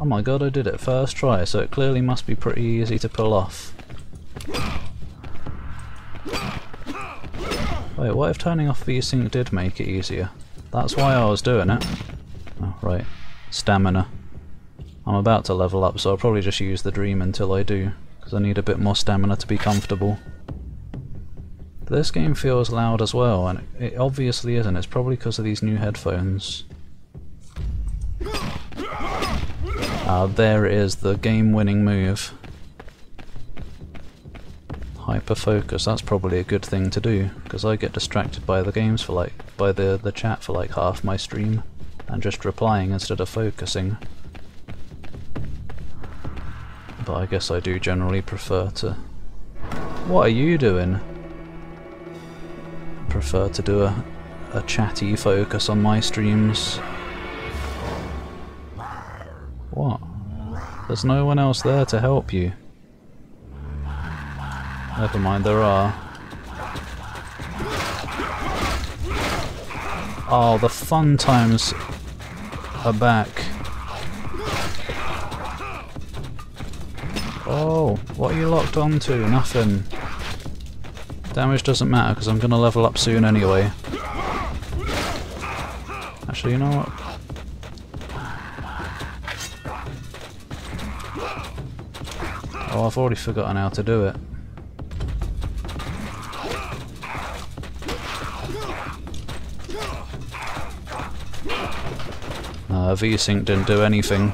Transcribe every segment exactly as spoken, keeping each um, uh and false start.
Oh my god, I did it first try, so it clearly must be pretty easy to pull off. Wait, what if turning off V-Sync did make it easier? That's why I was doing it. Oh, right. Stamina. I'm about to level up, so I'll probably just use the dream until I do, because I need a bit more stamina to be comfortable. This game feels loud as well, and it obviously isn't. It's probably because of these new headphones. Ah, there it is, the game-winning move. Hyper focus, that's probably a good thing to do, because I get distracted by the games for like, by the, the chat for like half my stream, and just replying instead of focusing. But I guess I do generally prefer to... What are you doing? Prefer to do a, a chatty focus on my streams. What? There's no one else there to help you. Never mind, there are. Oh, the fun times are back. Oh, what are you locked onto? Nothing. Damage doesn't matter because I'm going to level up soon anyway. Actually, you know what? Oh, I've already forgotten how to do it. Uh, V-Sync didn't do anything.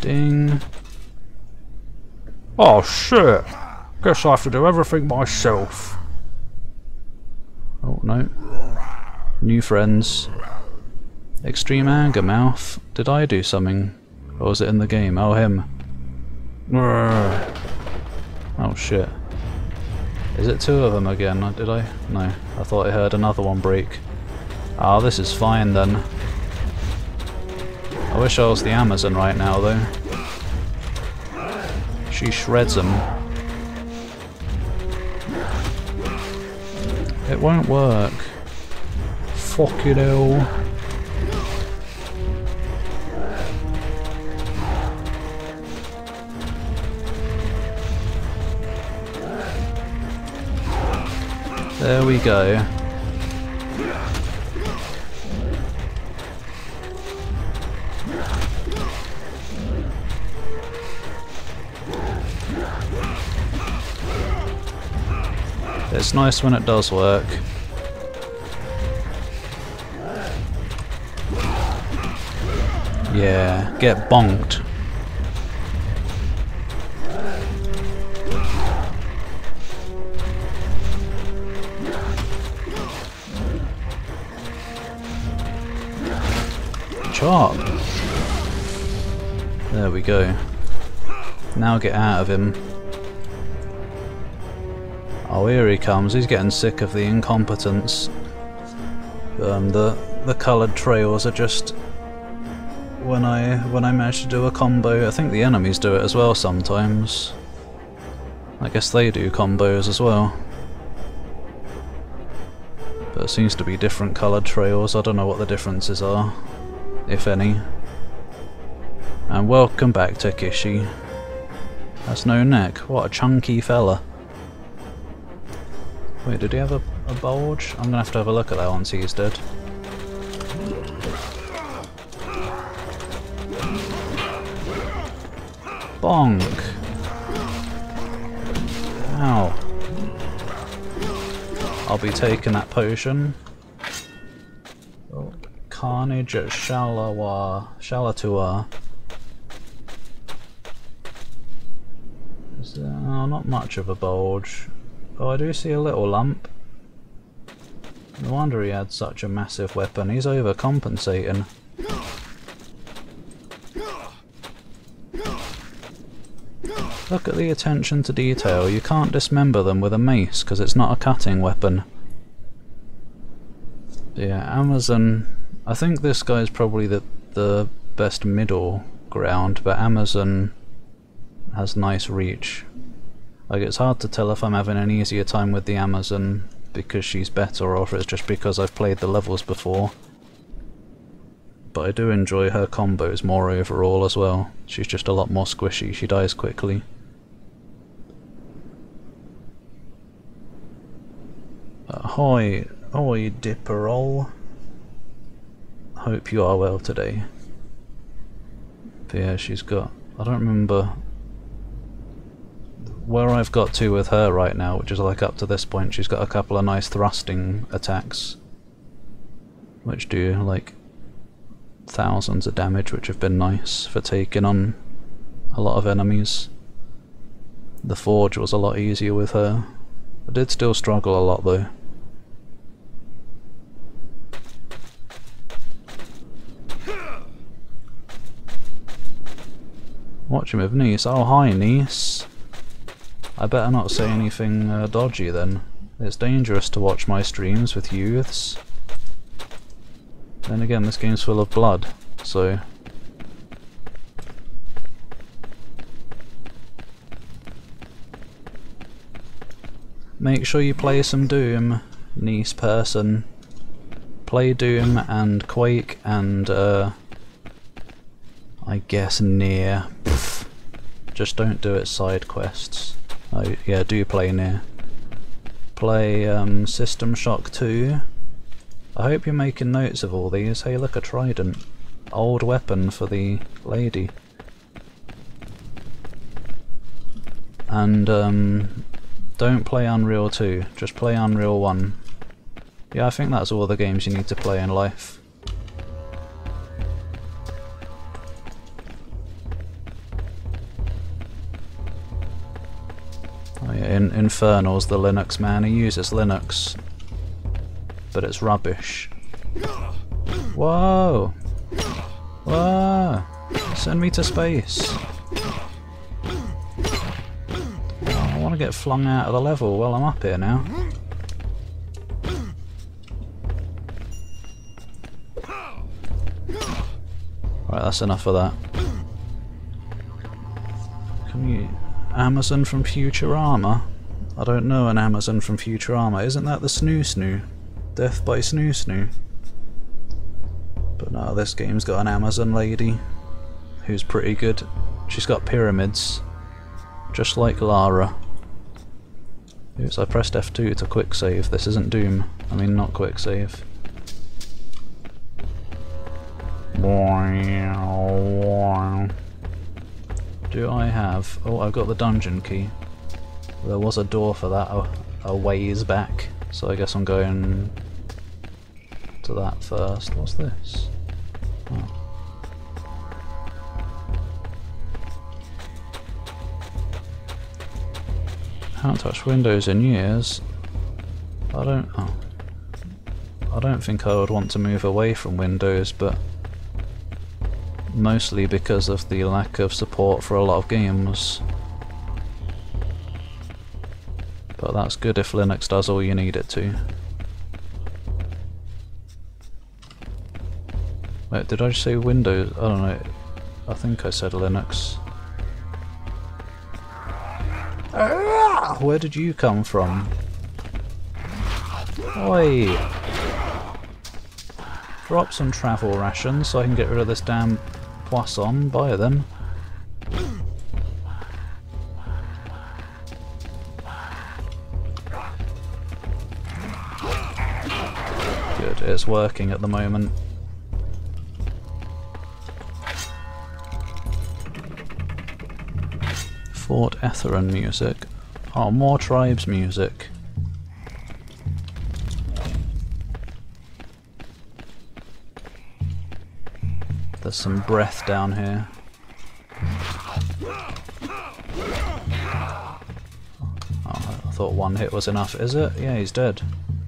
Ding. Oh shit! Guess I have to do everything myself. Oh no. New friends. Extreme anger mouth. Did I do something? Or was it in the game? Oh, him. Oh shit. Is it two of them again? Did I? No. I thought I heard another one break. Ah, oh, this is fine then. I wish I was the Amazon right now though. She shreds them. It won't work. Fuck it all. There we go. It's nice when it does work. Yeah, get bonked. Chop! There we go. Now get out of him. Oh, here he comes. He's getting sick of the incompetence. Um, the the coloured trails are just... When I when I manage to do a combo, I think the enemies do it as well sometimes. I guess they do combos as well. But it seems to be different coloured trails. I don't know what the differences are, if any. And welcome back, Takeshi. That's no neck. What a chunky fella. Wait, did he have a, a bulge? I'm gonna have to have a look at that once he's dead. Bonk! Ow. I'll be taking that potion. Carnage at Shalatua. Shalatua. Is there, oh, not much of a bulge. Oh, I do see a little lump. No wonder he had such a massive weapon. He's overcompensating. Look at the attention to detail. You can't dismember them with a mace because it's not a cutting weapon. Yeah, Amazon... I think this guy's probably the, the best middle ground, but Amazon has nice reach. Like, it's hard to tell if I'm having an easier time with the Amazon because she's better or if it's just because I've played the levels before. But I do enjoy her combos more overall as well. She's just a lot more squishy, she dies quickly. Uh, hi, hi Dipperol. Hope you are well today. But yeah, she's got... I don't remember where I've got to with her right now, which is like up to this point. She's got a couple of nice thrusting attacks, which do like thousands of damage, which have been nice for taking on a lot of enemies. The Forge was a lot easier with her. I did still struggle a lot though. Watch him with Niece. Oh, hi Niece. I better not say anything uh, dodgy then. It's dangerous to watch my streams with youths. Then again, this game's full of blood, so... Make sure you play some Doom, Niece person. Play Doom and Quake and, uh... I guess Nier. Pfft. Just don't do it side quests. Oh, yeah, do play Nier. Play um, System Shock two. I hope you're making notes of all these. Hey, look, a trident. Old weapon for the lady. And um, don't play Unreal two, just play Unreal one. Yeah, I think that's all the games you need to play in life. Oh yeah, in Infernal's the Linux man, he uses Linux. But it's rubbish. Whoa! Whoa! Send me to space! Oh, I want to get flung out of the level while I'm up here now. Right, that's enough of that. Can you... Amazon from Futurama? I don't know an Amazon from Futurama. Isn't that the Snoo Snoo? Death by Snoo Snoo. But no, this game's got an Amazon lady who's pretty good. She's got pyramids, just like Lara. Oops, I pressed F two to quick save. This isn't Doom. I mean, not quick save. Do I have... Oh, I've got the dungeon key. There was a door for that a, a ways back, so I guess I'm going to that first. What's this? Oh. Haven't touched Windows in years. I don't... Oh. I don't think I would want to move away from Windows, but... mostly because of the lack of support for a lot of games. But that's good if Linux does all you need it to. Wait, did I just say Windows? I don't know. I think I said Linux. Where did you come from? Oi! Drop some travel rations so I can get rid of this damn poisson. Buy them. Good, it's working at the moment. Fort Etherin music. Oh, more Tribes music. There's some breath down here. Oh, I thought one hit was enough. Is it? Yeah, he's dead.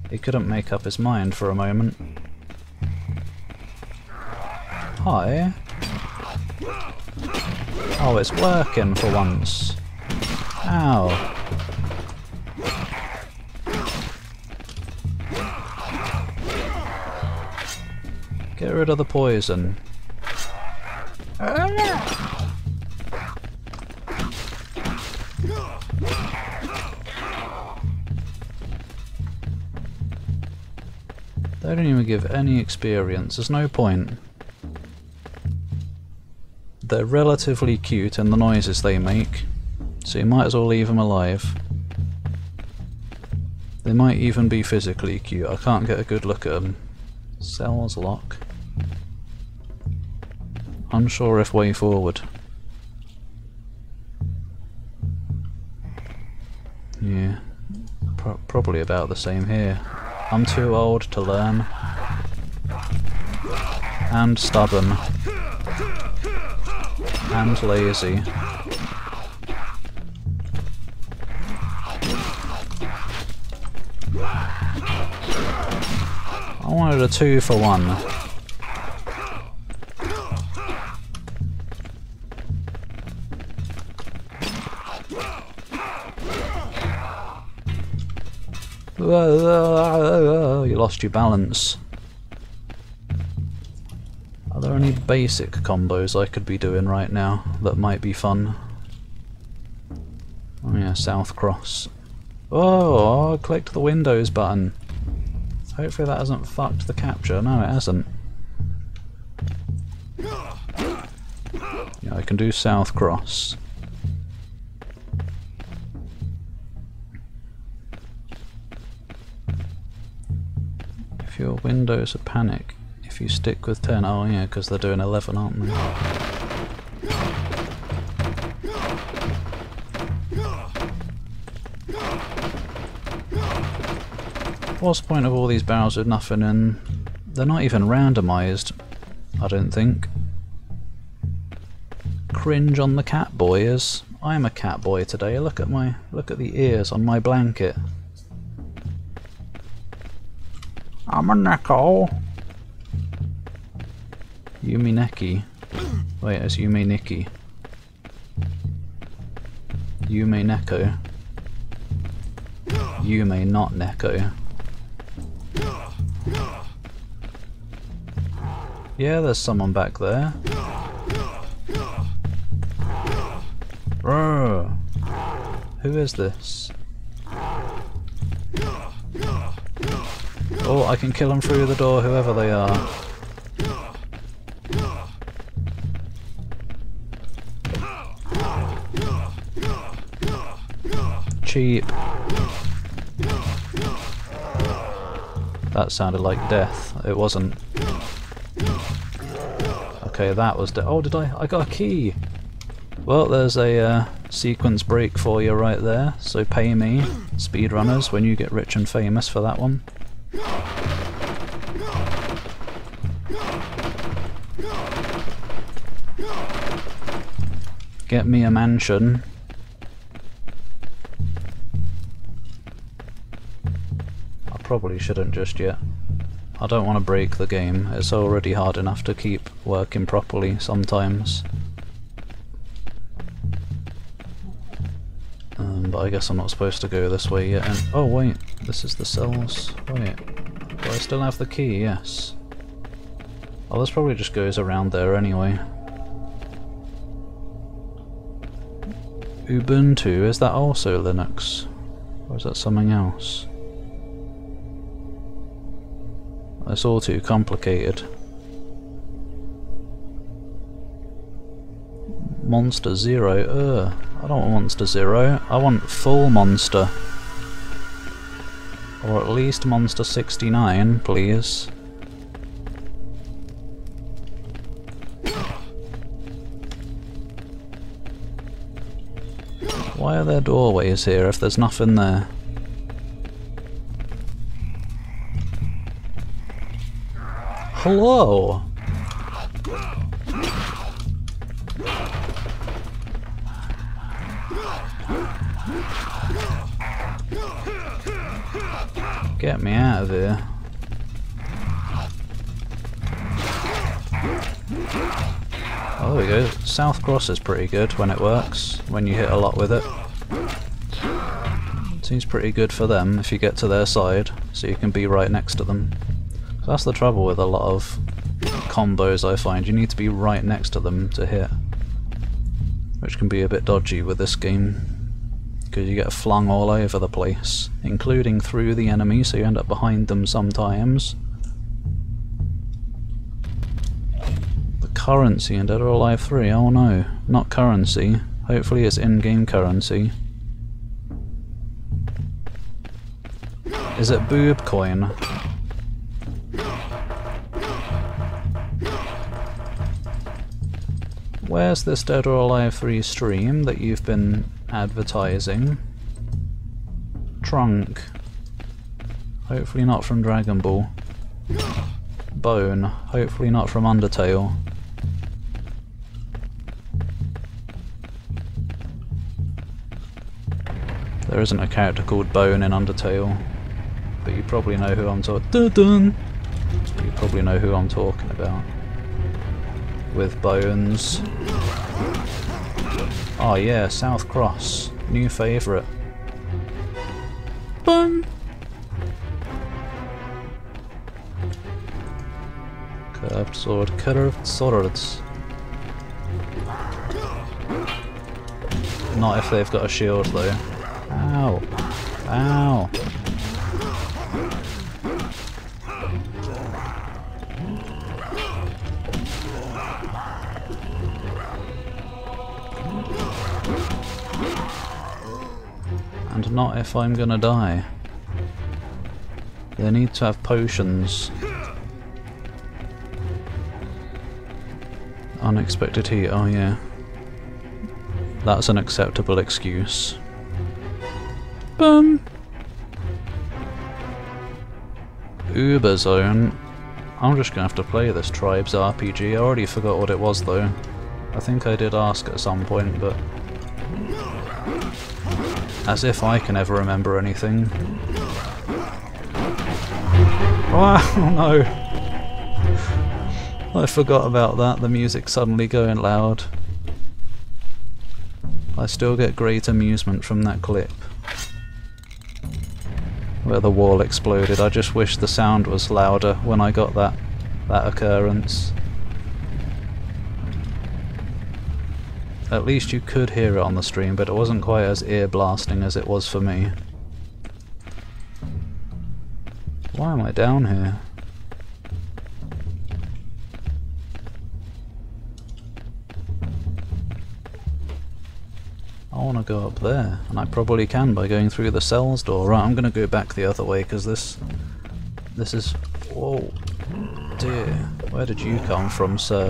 He couldn't make up his mind for a moment. Hi. Oh, it's working for once. Ow. Get rid of the poison. They don't even give any experience, there's no point. They're relatively cute in the noises they make, so you might as well leave them alive. They might even be physically cute, I can't get a good look at them. Cells lock. Unsure if way forward. Yeah, Pro probably about the same here. I'm too old to learn. And stubborn. And lazy. I wanted a two for one. You lost your balance. Are there any basic combos I could be doing right now that might be fun? Oh yeah, South Cross. Oh, I clicked the Windows button. Hopefully that hasn't fucked the capture. No, it hasn't. Yeah, I can do South Cross. If your Windows are panic, if you stick with ten, oh yeah, because they're doing eleven, aren't they? What's the point of all these barrels with nothing in? They're not even randomised, I don't think. Cringe on the cat boys. I'm a cat boy today. Look at my look at the ears on my blanket. I'm a Neko. Yume Nikki. Wait, it's Yume Nikki. Yume Neko. Yume not Neko. Yeah, there's someone back there. Urgh. Who is this? Oh, I can kill them through the door, whoever they are. Cheap. That sounded like death. It wasn't. Okay, that was death. Oh, did I? I got a key! Well, there's a uh, sequence break for you right there, so pay me, speedrunners, when you get rich and famous for that one. Get me a mansion. I probably shouldn't just yet. I don't want to break the game. It's already hard enough to keep working properly sometimes. Um, but I guess I'm not supposed to go this way yet. And oh wait, this is the cells. Wait, do I still have the key? Yes. Oh, this probably just goes around there anyway. Ubuntu, is that also Linux? Or is that something else? That's all too complicated. Monster Zero, ugh. I don't want Monster Zero, I want full Monster. Or at least Monster sixty-nine, please. Why are there doorways here if there's nothing there? Hello! Get me out of here. Oh, there we go. South Cross is pretty good when it works, when you hit a lot with it. Seems pretty good for them if you get to their side, so you can be right next to them. That's the trouble with a lot of combos I find, you need to be right next to them to hit. Which can be a bit dodgy with this game, because you get flung all over the place, including through the enemy, so you end up behind them sometimes. currency in Dead or Alive three. Oh no, not currency. Hopefully it's in-game currency. Is it boob coin? Where's this Dead or Alive three stream that you've been advertising? Trunk. Hopefully not from Dragon Ball. Bone. Hopefully not from Undertale. There isn't a character called Bone in Undertale, but you probably know who I'm talking. You probably know who I'm talking about. With bones. Oh yeah, South Cross, new favourite. Boom. Curved sword, curved swords. Not if they've got a shield though. Ow! Ow! And not if I'm gonna die. They need to have potions. Unexpected heat, oh yeah. That's an acceptable excuse. Boom! Uber Zone. I'm just gonna have to play this Tribes R P G. I already forgot what it was though. I think I did ask at some point, but... as if I can ever remember anything. Oh no! I forgot about that, the music suddenly going loud. I still get great amusement from that clip where the wall exploded. I just wish the sound was louder when I got that, that occurrence. At least you could hear it on the stream, but it wasn't quite as ear-blasting as it was for me. Why am I down here? I want to go up there, and I probably can by going through the cells door. Right, I'm going to go back the other way, because this... this is... whoa. Dear. Where did you come from, sir?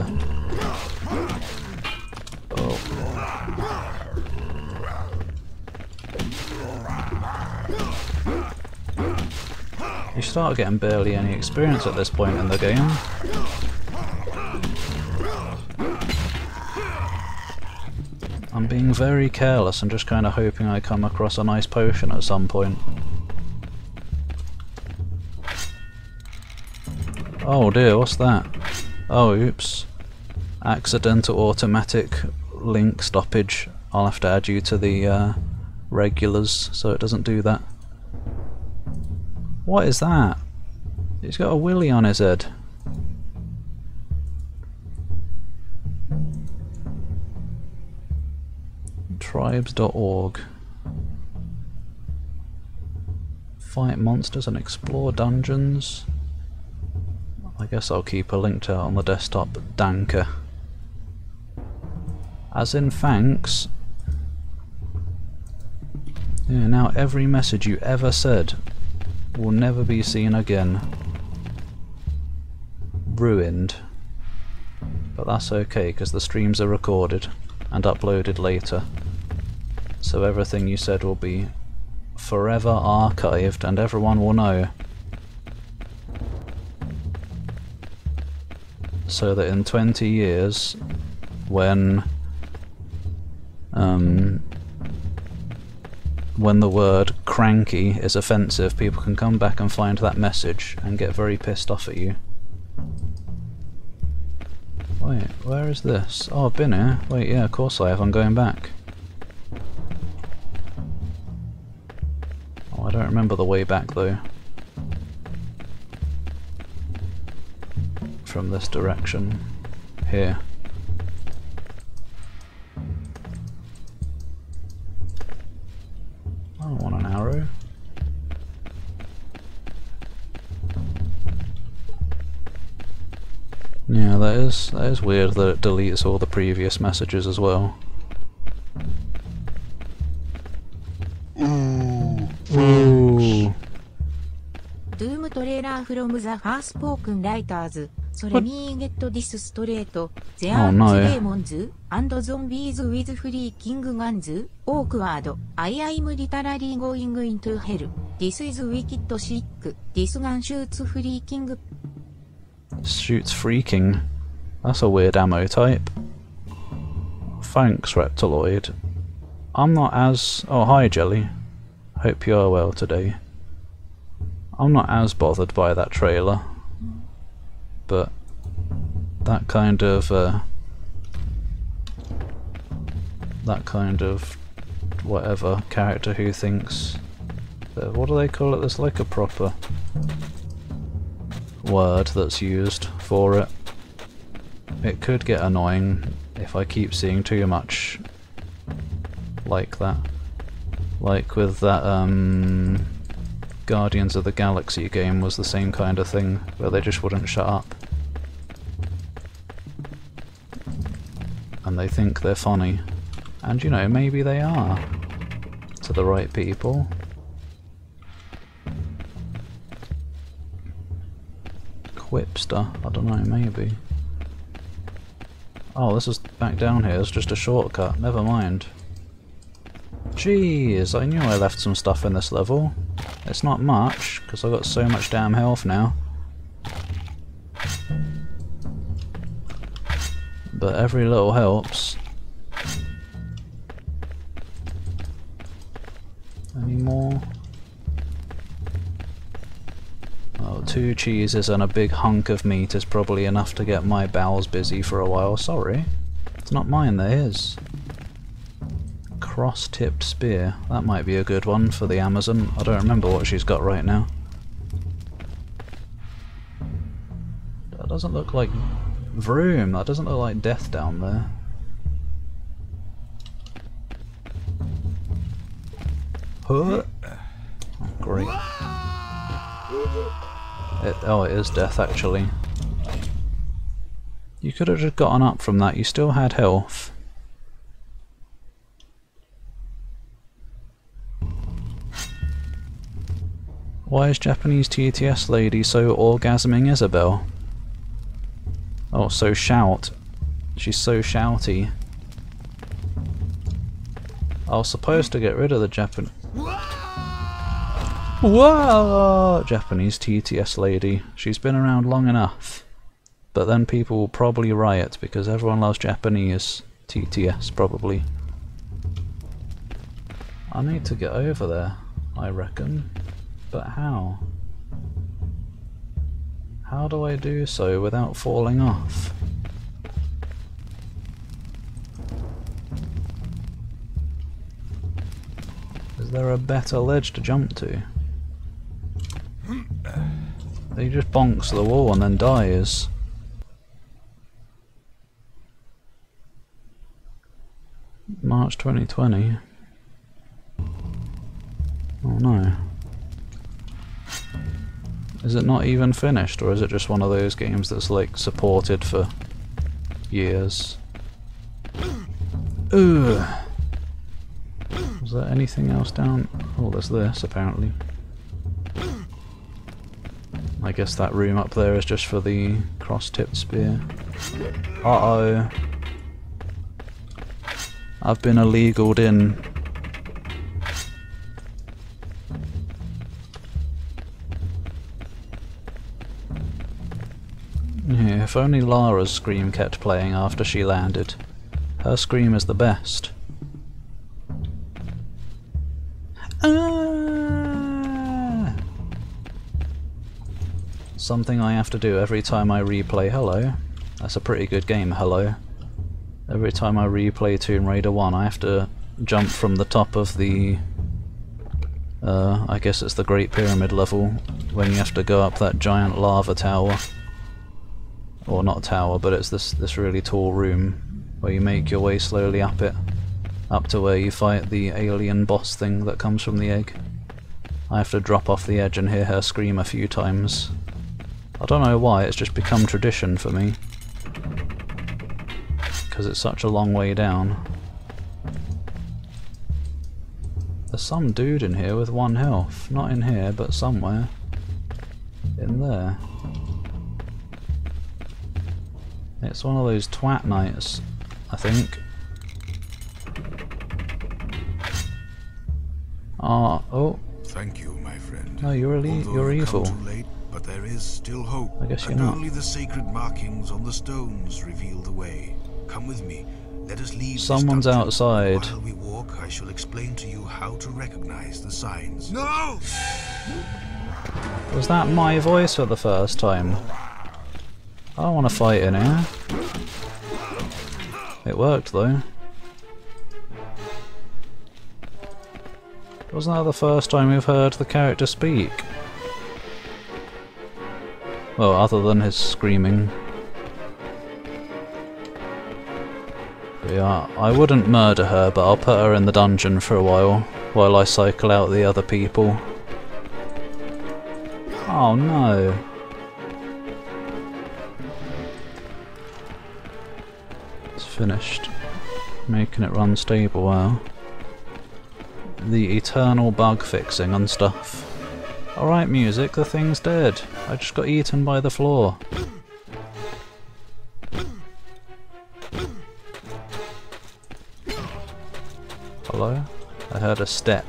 You start getting barely any experience at this point in the game. I'm being very careless and just kind of hoping I come across a nice potion at some point. Oh dear, what's that? Oh, oops. Accidental automatic link stoppage. I'll have to add you to the uh, regulars so it doesn't do that. What is that? He's got a willy on his head. Tribes dot org. Fight monsters and explore dungeons. I guess I'll keep a link to it on the desktop. Danke. As in thanks. Yeah, now every message you ever said will never be seen again. Ruined. But that's okay, because the streams are recorded and uploaded later. So everything you said will be forever archived and everyone will know. So that in twenty years, when um, when the word cranky is offensive, people can come back and find that message and get very pissed off at you. Wait, where is this? Oh, I've been here. Wait, yeah, of course I have. I'm going back. Oh, I don't remember the way back, though. From this direction. Here. I want an arrow. Yeah, that is, that is weird that it deletes all the previous messages as well. Ooh. Ooh. Doom trailer from the first spoken writers. So me get this straight. There are demons and zombies with freaking guns. Awkward. I am literally going into hell. This is wicked sick. This gun shoots freaking. Shoots freaking. That's a weird ammo type. Thanks, Reptiloid. I'm not as... Oh, hi, Jelly. Hope you are well today. I'm not as bothered by that trailer. But that kind of... Uh, that kind of... whatever character who thinks... That, what do they call it? There's like a proper word that's used for it. It could get annoying if I keep seeing too much like that. Like with that um, Guardians of the Galaxy game was the same kind of thing, where they just wouldn't shut up. And they think they're funny. And you know, maybe they are. To the right people. Quipster? I don't know, maybe. Oh, this is back down here, it's just a shortcut, never mind. Jeez, I knew I left some stuff in this level. It's not much, because I've got so much damn health now. But every little helps. Any more? Oh, two cheeses and a big hunk of meat is probably enough to get my bowels busy for a while. Sorry. It's not mine, they're his. Cross-tipped spear. That might be a good one for the Amazon. I don't remember what she's got right now. That doesn't look like... Vroom! That doesn't look like death down there. Huh? Oh, great. It, oh, it is death, actually. You could have just gotten up from that. You still had health. Why is Japanese T T S lady so orgasming, Isabel? Oh, so shout. She's so shouty. I was supposed to get rid of the Japan... Whoa! Japanese T T S lady. She's been around long enough. But then people will probably riot because everyone loves Japanese T T S, probably. I need to get over there, I reckon. But how? How do I do so without falling off? Is there a better ledge to jump to? He just bonks the wall and then dies. March twenty twenty. Oh no. Is it not even finished, or is it just one of those games that's like supported for years? Ugh. Was there anything else down? Oh, there's this apparently. I guess that room up there is just for the cross-tipped spear. Uh-oh. I've been illegaled in. If only Lara's scream kept playing after she landed. Her scream is the best. Ah! Something I have to do every time I replay Hello. That's a pretty good game, Hello. Every time I replay Tomb Raider one, I have to jump from the top of the... Uh, I guess it's the Great Pyramid level, when you have to go up that giant lava tower. Or not tower, but it's this this really tall room where you make your way slowly up it, up to where you fight the alien boss thing that comes from the egg. I have to drop off the edge and hear her scream a few times. I don't know why, it's just become tradition for me. because it's such a long way down. There's some dude in here with one health. Not in here, but somewhere. In there. It's one of those twat nights, I think. Ah, oh. Thank you, my friend. No, you're really, you're evil. Too late, but there is still hope. I guess you're not. And only the sacred markings on the stones reveal the way. Come with me. Let us leave. Someone's outside. While we walk, I shall explain to you how to recognize the signs. No! Was that my voice for the first time? I don't want to fight in here. It worked though. Wasn't that the first time we've heard the character speak? Well, other than his screaming. Yeah, I wouldn't murder her, but I'll put her in the dungeon for a while, while I cycle out the other people. Oh no! It's finished. Making it run stable, wow. The eternal bug fixing and stuff. Alright music, the thing's dead. I just got eaten by the floor. Hello? I heard a step.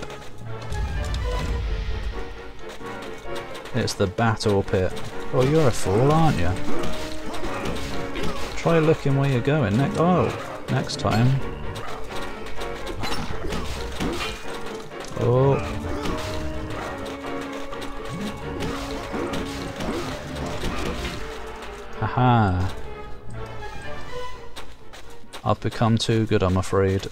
It's the battle pit. Oh, you're a fool, aren't you? Try looking where you're going next. Oh, next time. Oh. Haha. I've become too good, I'm afraid.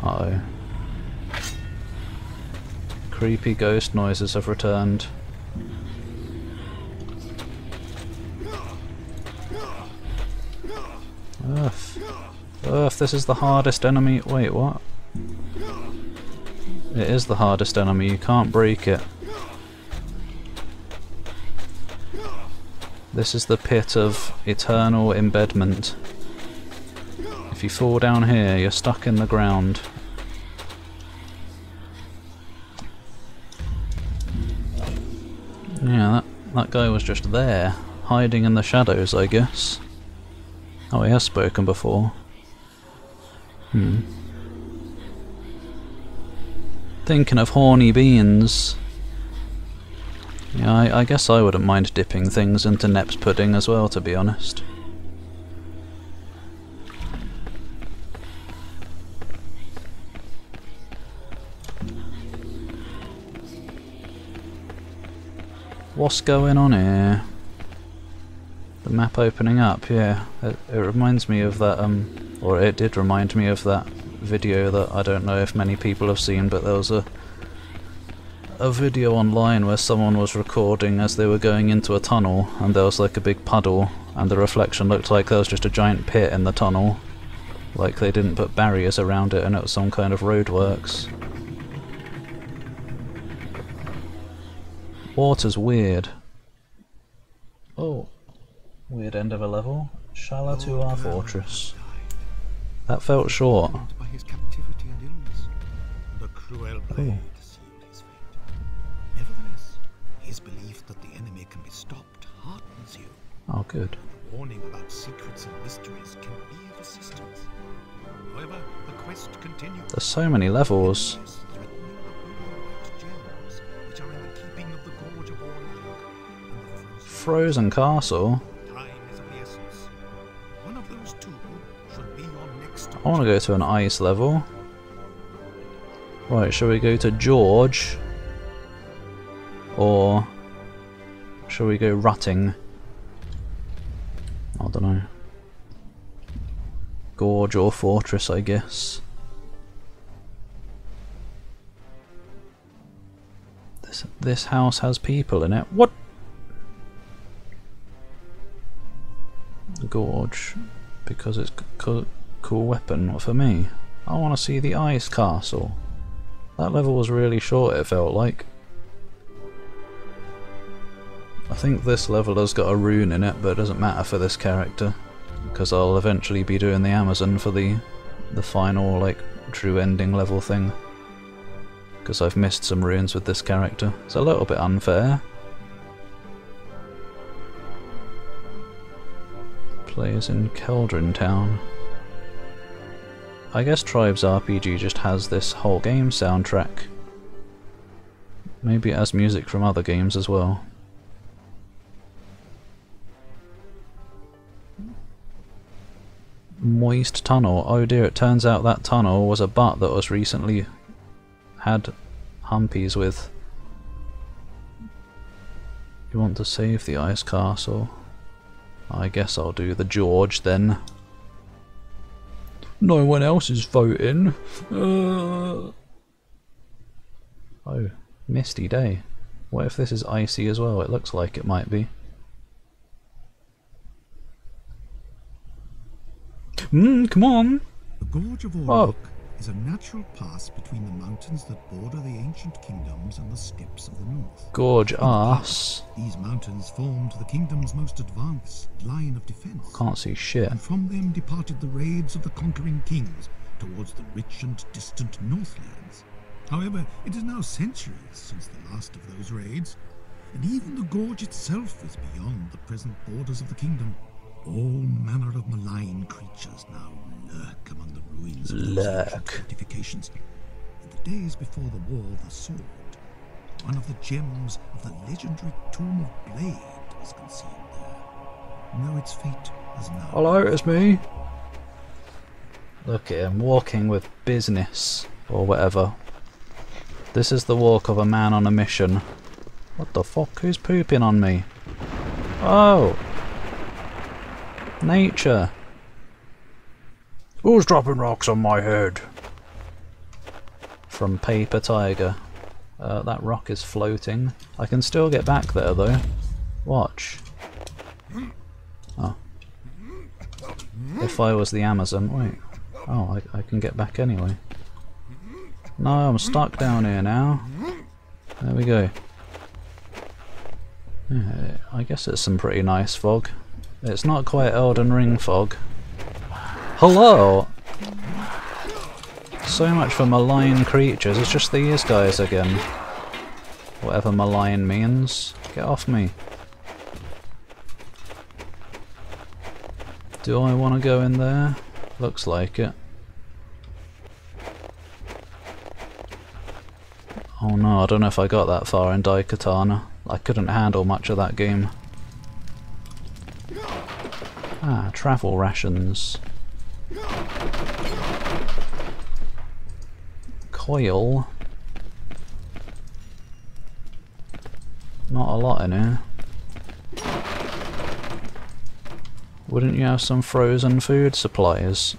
Uh-oh. Creepy ghost noises have returned. Earth. Earth, this is the hardest enemy. Wait, what? It is the hardest enemy, you can't break it. This is the pit of eternal embedment. If you fall down here, you're stuck in the ground. Yeah, that, that guy was just there, hiding in the shadows, I guess. Oh, he has spoken before. Hmm. Thinking of horny beans. Yeah, I, I guess I wouldn't mind dipping things into Nep's pudding as well, to be honest. What's going on here? The map opening up, yeah. It, it reminds me of that, um, or it did remind me of that video that I don't know if many people have seen, but there was a, a video online where someone was recording as they were going into a tunnel, and there was like a big puddle, and the reflection looked like there was just a giant pit in the tunnel. Like they didn't put barriers around it and it was some kind of roadworks. Water's weird. Oh, weird end of a level. Shalatua Fortress. That felt short. Ooh. Oh, good. Warning about secrets and mysteries can be of assistance. However, the quest continues. There's so many levels. Frozen Castle. I want to go to an ice level. Right, shall we go to George? Or shall we go rutting? I don't know. Gorge or fortress, I guess. This this house has people in it. What? Gorge, because it's a cool weapon. What for me? I want to see the ice castle. That level was really short, it felt like. I think this level has got a rune in it, but it doesn't matter for this character, because I'll eventually be doing the Amazon for the the final, like, true ending level thing. Because I've missed some runes with this character. It's a little bit unfair. Players in Keldrin Town. I guess Tribes R P G just has this whole game soundtrack. Maybe it has music from other games as well. Moist Tunnel. Oh dear, it turns out that tunnel was a butt that was recently had humpies with. You want to save the ice castle? I guess I'll do the George then. No one else is voting. Uh... Oh, misty day. What if this is icy as well? It looks like it might be. Mm, come on! The Gorge of Aurohook oh. is a natural pass between the mountains that border the ancient kingdoms and the skips of the north. Gorge ass. These mountains formed the kingdom's most advanced line of defence. Can't see shit. And from them departed the raids of the conquering kings towards the rich and distant northlands. However, it is now centuries since the last of those raids, and even the gorge itself is beyond the present borders of the kingdom. All manner of malign creatures now lurk among the ruins of the fortifications. In the days before the War of the Sword, one of the gems of the legendary Tomb of Blade was concealed there. Now its fate is now... Hello, it's me! Look at him, walking with business, or whatever. This is the walk of a man on a mission. What the fuck? Who's pooping on me? Oh! Nature. Who's dropping rocks on my head? From Paper Tiger. Uh, that rock is floating. I can still get back there though. Watch. Oh. If I was the Amazon. Wait. Oh, I, I can get back anyway. No, I'm stuck down here now. There we go. Yeah, I guess it's some pretty nice fog. It's not quite Elden Ring fog. Hello! So much for malign creatures, it's just these guys again. Whatever malign means. Get off me. Do I want to go in there? Looks like it. Oh no, I don't know if I got that far in Daikatana. I couldn't handle much of that game. Ah, travel rations. Coil. Not a lot in here. Wouldn't you have some frozen food supplies?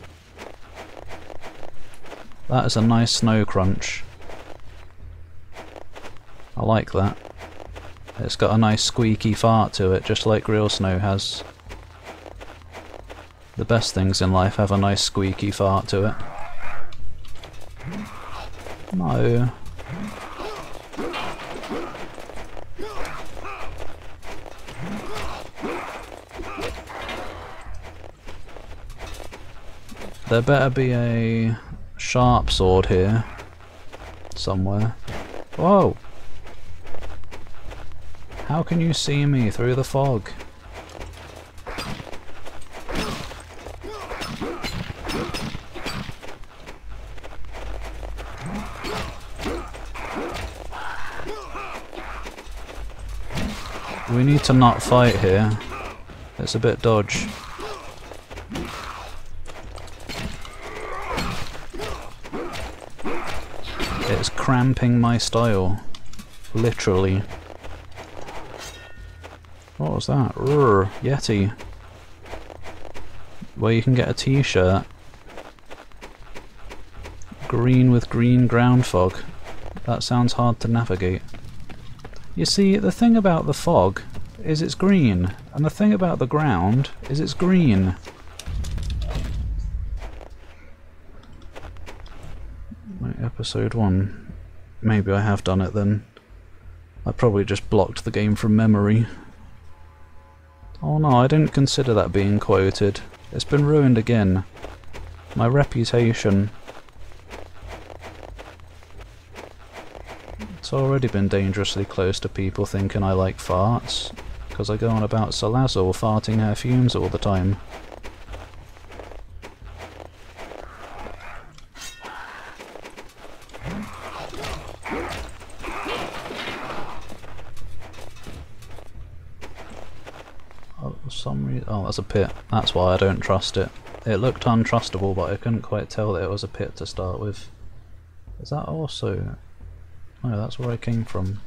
That is a nice snow crunch. I like that. It's got a nice squeaky fart to it, just like real snow has. The best things in life have a nice squeaky fart to it. No. There better be a sharp sword here. Somewhere. Whoa! How can you see me through the fog? We need to not fight here. It's a bit dodge. It's cramping my style. Literally. What was that? Rrr, Yeti. Where you can get a t-shirt. Green with green ground fog. That sounds hard to navigate. You see, the thing about the fog is it's green, and the thing about the ground is it's green. Wait, episode one. Maybe I have done it then. I probably just blocked the game from memory. Oh no, I didn't consider that being quoted. It's been ruined again. My reputation. It's already been dangerously close to people thinking I like farts, because I go on about Salazar farting her fumes all the time. Oh, for some reason, oh, that's a pit. That's why I don't trust it. It looked untrustable, but I couldn't quite tell that it was a pit to start with. Is that also? No, that's where I came from.